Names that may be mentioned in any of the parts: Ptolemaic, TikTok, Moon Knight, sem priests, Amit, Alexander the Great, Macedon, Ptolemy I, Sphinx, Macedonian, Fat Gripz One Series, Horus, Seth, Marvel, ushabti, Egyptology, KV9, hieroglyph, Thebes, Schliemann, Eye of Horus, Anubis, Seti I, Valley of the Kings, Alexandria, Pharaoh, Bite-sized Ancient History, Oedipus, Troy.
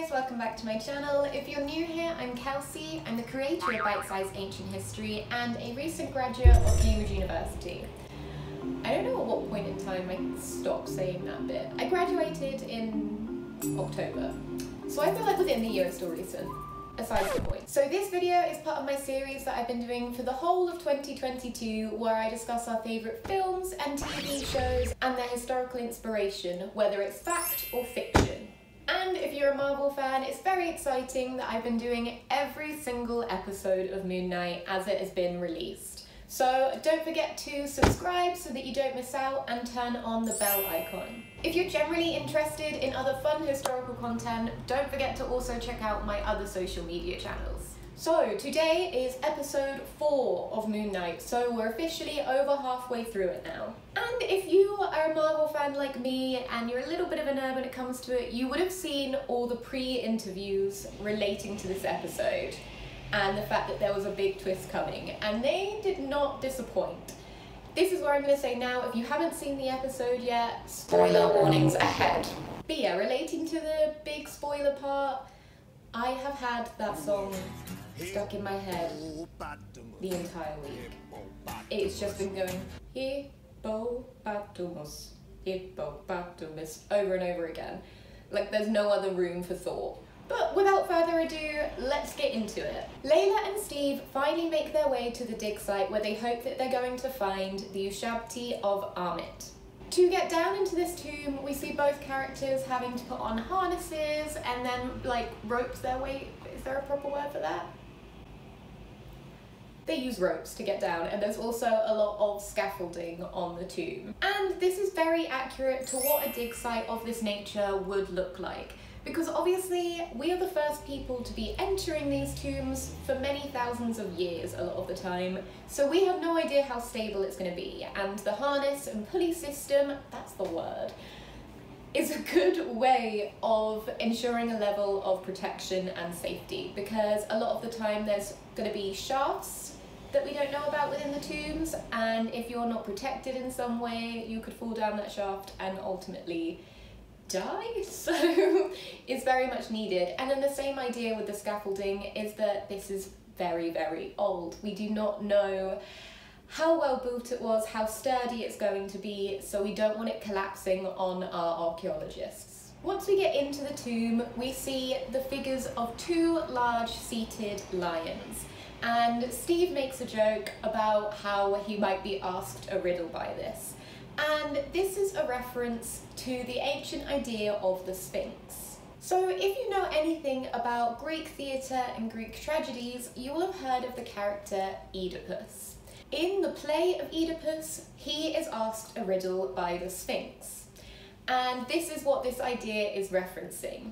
guys, welcome back to my channel. If you're new here, I'm Kelsey. I'm the creator of Bite-sized Ancient History and a recent graduate of Cambridge University. I don't know at what point in time I stopped saying that bit. I graduated in October, so I feel like within the year it's still recent. Aside from the point. So this video is part of my series that I've been doing for the whole of 2022 where I discuss our favourite films and TV shows and their historical inspiration, whether it's fact or fiction. And if you're a Marvel fan, it's very exciting that I've been doing every single episode of Moon Knight as it has been released. So don't forget to subscribe so that you don't miss out and turn on the bell icon. If you're generally interested in other fun historical content, don't forget to also check out my other social media channels. So today is episode 4 of Moon Knight, so we're officially over halfway through it now. And if you are a Marvel fan like me and you're a little bit of a nerd when it comes to it, you would have seen all the pre-interviews relating to this episode. And the fact that there was a big twist coming, and they did not disappoint. This is where I'm going to say now, if you haven't seen the episode yet, spoiler warnings ahead. But yeah, relating to the big spoiler part, I have had that song stuck in my head the entire week. It's just been going hippopotamus over and over again. Like there's no other room for thought. But without further ado, let's get into it. Layla and Steve finally make their way to the dig site where they hope that they're going to find the ushabti of Ammit. To get down into this tomb, we see both characters having to put on harnesses and then like ropes their way. Is there a proper word for that? They use ropes to get down, and there's also a lot of scaffolding on the tomb. And this is very accurate to what a dig site of this nature would look like. Because obviously we are the first people to be entering these tombs for many thousands of years a lot of the time, so we have no idea how stable it's going to be, and the harness and pulley system, that's the word, is a good way of ensuring a level of protection and safety, because a lot of the time there's going to be shafts that we don't know about within the tombs, and if you're not protected in some way you could fall down that shaft and ultimately die, so it's very much needed. And then the same idea with the scaffolding is that this is very, very old. We do not know how well built it was, how sturdy it's going to be, so we don't want it collapsing on our archaeologists. Once we get into the tomb, we see the figures of two large seated lions, and Steve makes a joke about how he might be asked a riddle by this. And this is a reference to the ancient idea of the Sphinx. So if you know anything about Greek theatre and Greek tragedies, you will have heard of the character Oedipus. In the play of Oedipus, he is asked a riddle by the Sphinx. And this is what this idea is referencing.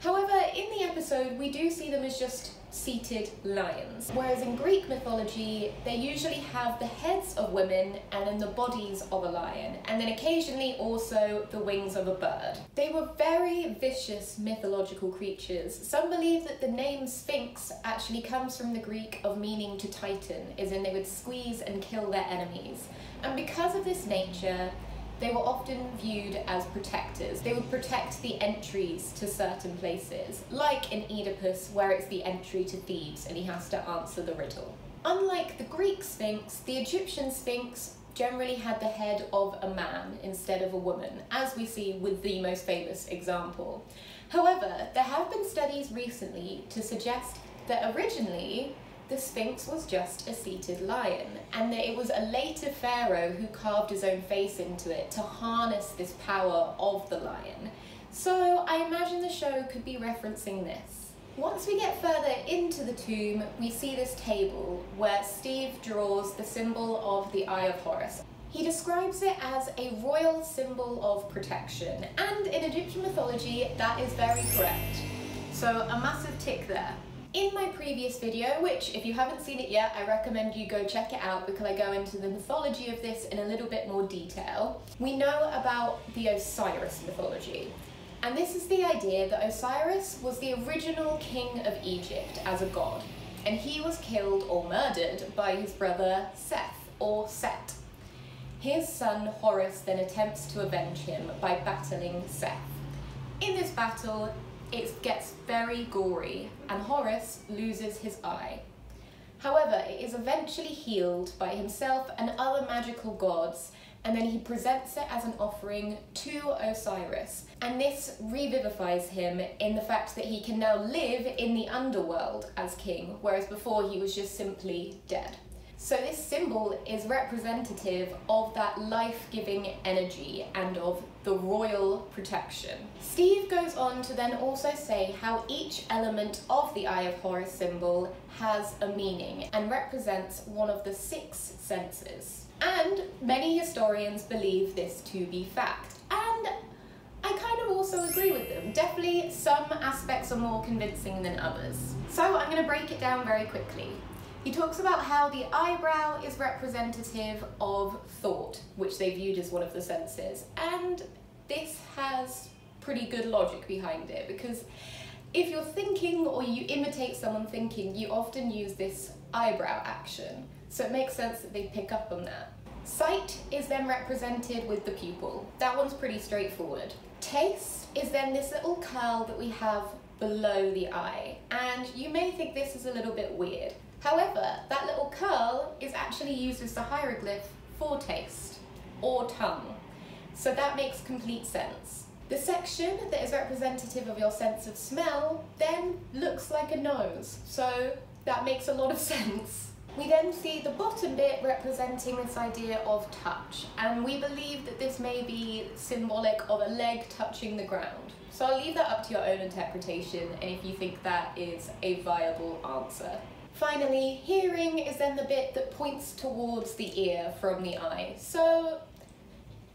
However, in the episode, we do see them as just seated lions, whereas in Greek mythology, they usually have the heads of women and then the bodies of a lion, and then occasionally also the wings of a bird. They were very vicious mythological creatures. Some believe that the name Sphinx actually comes from the Greek of meaning to tighten, as in they would squeeze and kill their enemies. And because of this nature, they were often viewed as protectors. They would protect the entries to certain places, like in Oedipus, where it's the entry to Thebes and he has to answer the riddle. Unlike the Greek Sphinx, the Egyptian Sphinx generally had the head of a man instead of a woman, as we see with the most famous example. However, there have been studies recently to suggest that originally, the Sphinx was just a seated lion, and that it was a later pharaoh who carved his own face into it to harness this power of the lion. So I imagine the show could be referencing this. Once we get further into the tomb, we see this table where Steve draws the symbol of the Eye of Horus. He describes it as a royal symbol of protection, and in Egyptian mythology that is very correct. So a massive tick there. In my previous video, which if you haven't seen it yet, I recommend you go check it out because I go into the mythology of this in a little bit more detail. We know about the Osiris mythology, and this is the idea that Osiris was the original king of Egypt as a god, and he was killed or murdered by his brother Seth, or Set. His son Horus then attempts to avenge him by battling Seth. In this battle, It gets very gory, and Horus loses his eye. However, it is eventually healed by himself and other magical gods, and then he presents it as an offering to Osiris. And this revivifies him in the fact that he can now live in the underworld as king, whereas before he was just simply dead. So this symbol is representative of that life-giving energy and of the royal protection. Steve goes on to then also say how each element of the Eye of Horus symbol has a meaning and represents one of the 6 senses. And many historians believe this to be fact. And I kind of also agree with them. Definitely some aspects are more convincing than others. So I'm going to break it down very quickly. He talks about how the eyebrow is representative of thought, which they viewed as one of the senses, and this has pretty good logic behind it, because if you're thinking or you imitate someone thinking, you often use this eyebrow action, so it makes sense that they pick up on that. Sight is then represented with the pupil. That one's pretty straightforward. Taste is then this little curl that we have below the eye, and you may think this is a little bit weird. However, that little curl is actually used as the hieroglyph for taste, or tongue, so that makes complete sense. The section that is representative of your sense of smell then looks like a nose, so that makes a lot of sense. We then see the bottom bit representing this idea of touch, and we believe that this may be symbolic of a leg touching the ground. So I'll leave that up to your own interpretation, and if you think that is a viable answer. Finally, hearing is then the bit that points towards the ear from the eye, so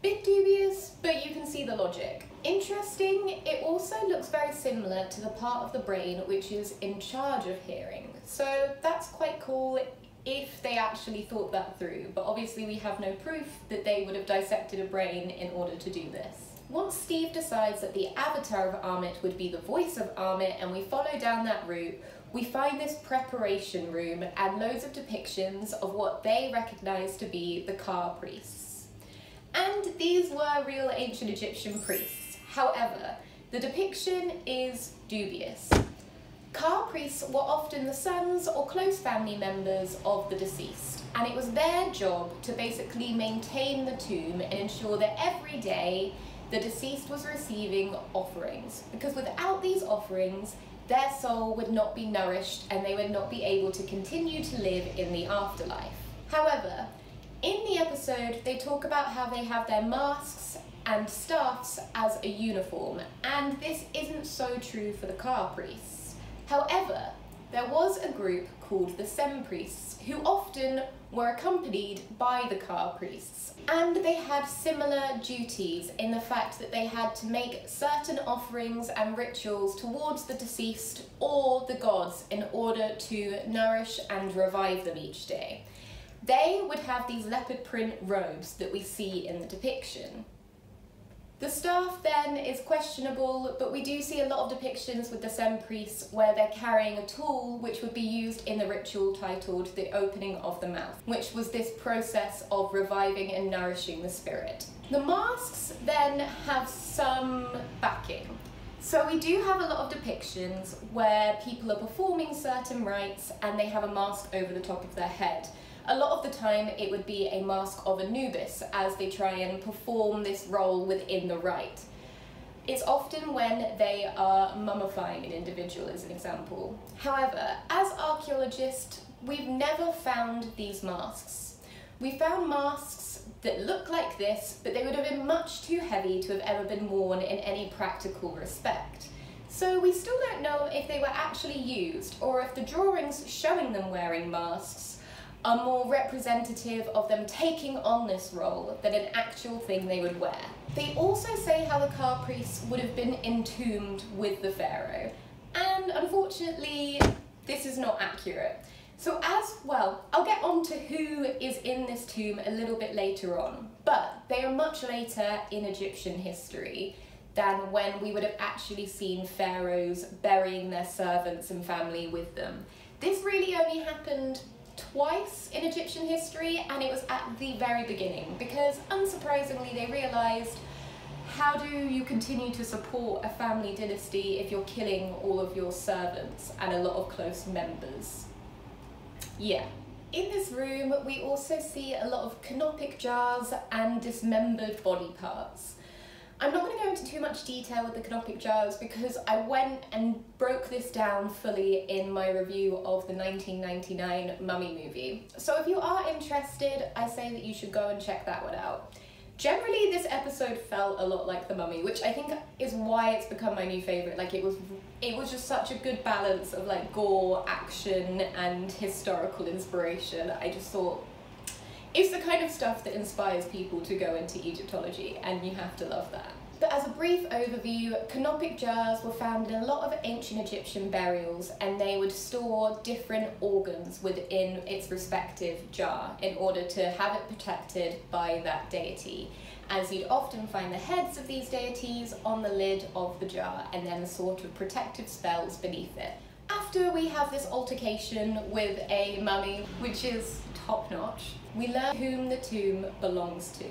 bit dubious, but you can see the logic. Interesting, it also looks very similar to the part of the brain which is in charge of hearing, so that's quite cool if they actually thought that through, but obviously we have no proof that they would have dissected a brain in order to do this. Once Steve decides that the avatar of Amit would be the voice of Amit, and we follow down that route, we find this preparation room and loads of depictions of what they recognise to be the Ka priests. And these were real ancient Egyptian priests. However, the depiction is dubious. Ka priests were often the sons or close family members of the deceased, and it was their job to basically maintain the tomb and ensure that every day the deceased was receiving offerings, because without these offerings, their soul would not be nourished and they would not be able to continue to live in the afterlife. However, in the episode, they talk about how they have their masks and staffs as a uniform, and this isn't so true for the Ka priests. However, there was a group called the sem priests, who often were accompanied by the Ka priests, and they had similar duties in the fact that they had to make certain offerings and rituals towards the deceased or the gods in order to nourish and revive them each day. They would have these leopard print robes that we see in the depiction. The staff then is questionable, but we do see a lot of depictions with the sem priests where they're carrying a tool which would be used in the ritual titled the opening of the mouth, which was this process of reviving and nourishing the spirit. The masks then have some backing. So we do have a lot of depictions where people are performing certain rites and they have a mask over the top of their head. A lot of the time it would be a mask of Anubis as they try and perform this role within the rite. It's often when they are mummifying an individual as an example. However, as archaeologists, we've never found these masks. We found masks that look like this, but they would have been much too heavy to have ever been worn in any practical respect. So we still don't know if they were actually used, or if the drawings showing them wearing masks are more representative of them taking on this role than an actual thing they would wear. They also say how the Ka priests would have been entombed with the pharaoh, and unfortunately this is not accurate. So as well, I'll get on to who is in this tomb a little bit later on, but they are much later in Egyptian history than when we would have actually seen pharaohs burying their servants and family with them. This really only happened twice in Egyptian history, and it was at the very beginning because, unsurprisingly, they realised How do you continue to support a family dynasty if you're killing all of your servants and a lot of close members? Yeah. In this room, we also see a lot of canopic jars and dismembered body parts. I'm not going to go into too much detail with the canopic jars because I went and broke this down fully in my review of the 1999 Mummy movie. So if you are interested, I say that you should go and check that one out. Generally, this episode felt a lot like the Mummy, which I think is why it's become my new favourite. Like, it was just such a good balance of like gore, action and historical inspiration. I just thought it's the kind of stuff that inspires people to go into Egyptology, and you have to love that. But as a brief overview, canopic jars were found in a lot of ancient Egyptian burials, and they would store different organs within its respective jar in order to have it protected by that deity, as you'd often find the heads of these deities on the lid of the jar and then sort of protective spells beneath it. After we have this altercation with a mummy, which is top notch, we learn whom the tomb belongs to.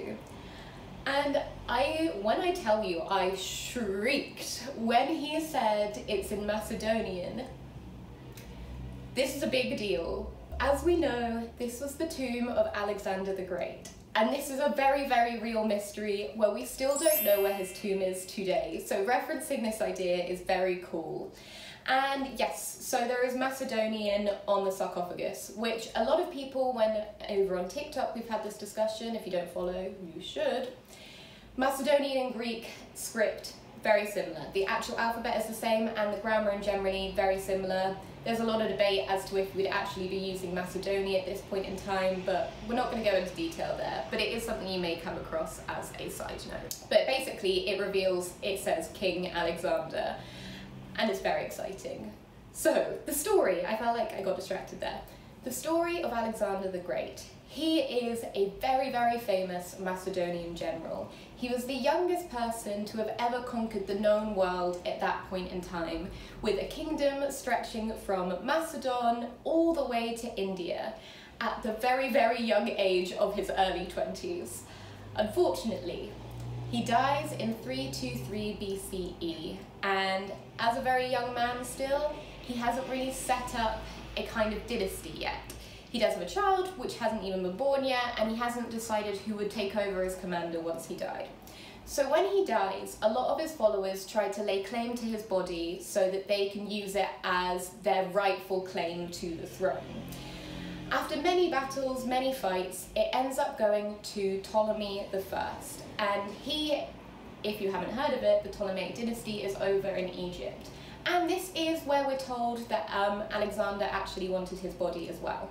And when I tell you, I shrieked when he said it's in Macedonian. This is a big deal. As we know, this was the tomb of Alexander the Great. And this is a very, very real mystery where we still don't know where his tomb is today. So referencing this idea is very cool. And yes, so there is Macedonian on the sarcophagus, which a lot of people, when over on TikTok, we've had this discussion. If you don't follow, you should. Macedonian and Greek script, very similar. The actual alphabet is the same, and the grammar in generally very similar. There's a lot of debate as to if we'd actually be using Macedonian at this point in time, but we're not going to go into detail there. But it is something you may come across as a side note. But basically, it reveals, it says King Alexander. And it's very exciting. So, the story, I felt like I got distracted there. The story of Alexander the Great. He is a very, very famous Macedonian general. He was the youngest person to have ever conquered the known world at that point in time, with a kingdom stretching from Macedon all the way to India at the very, very young age of his early 20s. Unfortunately, he dies in 323 BCE, and as a very young man still, he hasn't really set up a kind of dynasty yet. He does have a child, which hasn't even been born yet, and he hasn't decided who would take over as commander once he died. So when he dies, a lot of his followers try to lay claim to his body so that they can use it as their rightful claim to the throne. After many battles, many fights, it ends up going to Ptolemy I. And he, if you haven't heard of it, the Ptolemaic dynasty is over in Egypt. And this is where we're told that Alexander actually wanted his body as well.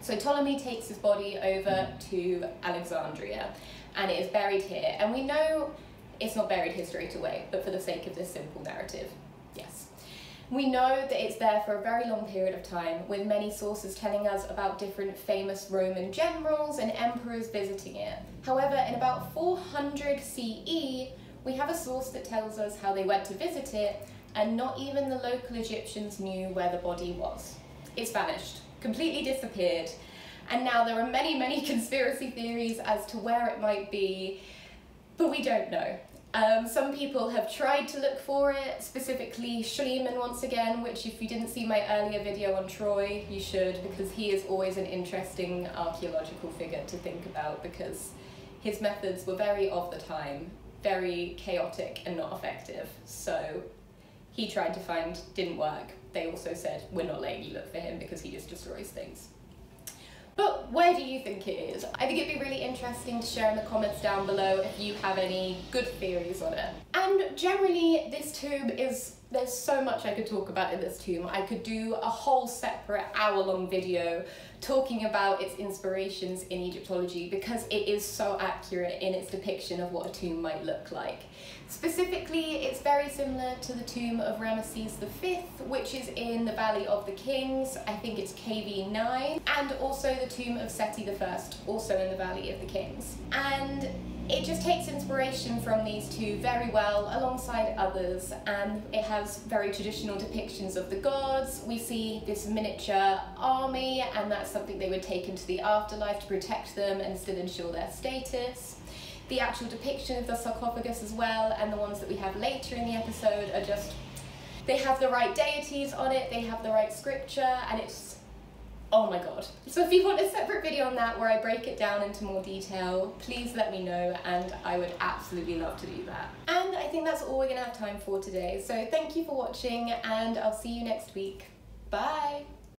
So Ptolemy takes his body over to Alexandria, and it is buried here. And we know it's not buried here straight away, but for the sake of this simple narrative, yes. We know that it's there for a very long period of time, with many sources telling us about different famous Roman generals and emperors visiting it. However, in about 400 CE, we have a source that tells us how they went to visit it, and not even the local Egyptians knew where the body was. It's vanished, completely disappeared, and now there are many, many conspiracy theories as to where it might be, but we don't know. Some people have tried to look for it, specifically Schliemann once again, which if you didn't see my earlier video on Troy, you should, because he is always an interesting archaeological figure to think about, because his methods were very of the time, very chaotic and not effective. So he tried to find, didn't work. They also said, we're not letting you look for him because he just destroys things. But where do you think it is? I think it'd be really interesting to share in the comments down below if you have any good theories on it. And generally, this tomb is, there's so much I could talk about in this tomb. I could do a whole separate hour-long video talking about its inspirations in Egyptology, because it is so accurate in its depiction of what a tomb might look like. Specifically, it's very similar to the tomb of Ramesses V, which is in the Valley of the Kings. I think it's KV9, and also the tomb of Seti I, also in the Valley of the Kings. And it just takes inspiration from these two very well, alongside others, and it has very traditional depictions of the gods. We see this miniature army, and that's something they would take into the afterlife to protect them and still ensure their status. The actual depiction of the sarcophagus as well, and the ones that we have later in the episode are just, they have the right deities on it, they have the right scripture, and it's, oh my god. So if you want a separate video on that where I break it down into more detail, please let me know, and I would absolutely love to do that. And I think that's all we're gonna have time for today. So thank you for watching, and I'll see you next week. Bye!